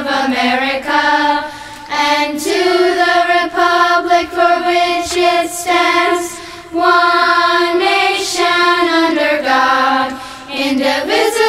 of America, and to the republic for which it stands, one nation under God, indivisible.